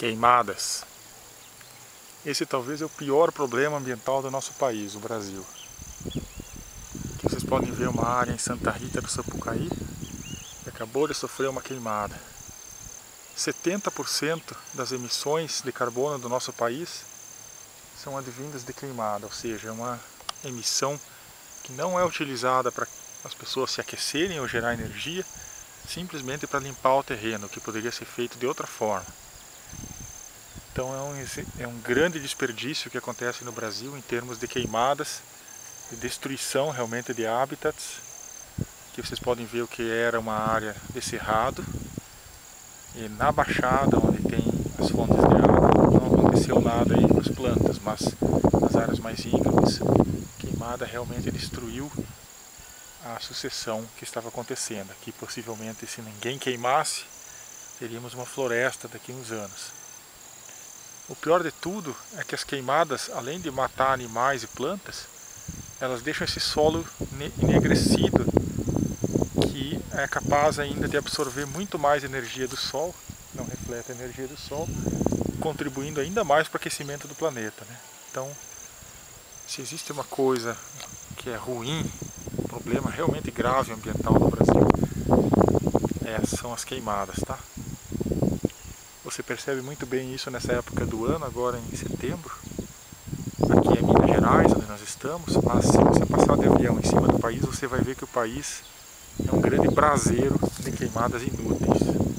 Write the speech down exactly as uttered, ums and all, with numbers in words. Queimadas. Esse talvez é o pior problema ambiental do nosso país, o Brasil. Aqui vocês podem ver uma área em Santa Rita do Sapucaí que acabou de sofrer uma queimada. setenta por cento das emissões de carbono do nosso país são advindas de queimada, ou seja, é uma emissão que não é utilizada para as pessoas se aquecerem ou gerar energia, simplesmente para limpar o terreno, que poderia ser feito de outra forma. Então é um, é um grande desperdício que acontece no Brasil em termos de queimadas, de destruição realmente de hábitats. Aqui vocês podem ver o que era uma área de cerrado, e na baixada onde tem as fontes de água não aconteceu nada aí com as plantas, mas nas áreas mais íngremes a queimada realmente destruiu a sucessão que estava acontecendo. Aqui possivelmente, se ninguém queimasse, teríamos uma floresta daqui a uns anos. O pior de tudo é que as queimadas, além de matar animais e plantas, elas deixam esse solo enegrecido, que é capaz ainda de absorver muito mais energia do Sol, não reflete a energia do Sol, contribuindo ainda mais para o aquecimento do planeta, né? Então, se existe uma coisa que é ruim, problema realmente grave ambiental no Brasil, essas são as queimadas, tá? Você percebe muito bem isso nessa época do ano, agora em setembro. Aqui é Minas Gerais, onde nós estamos, mas se você passar de avião em cima do país, você vai ver que o país é um grande braseiro de queimadas inúteis.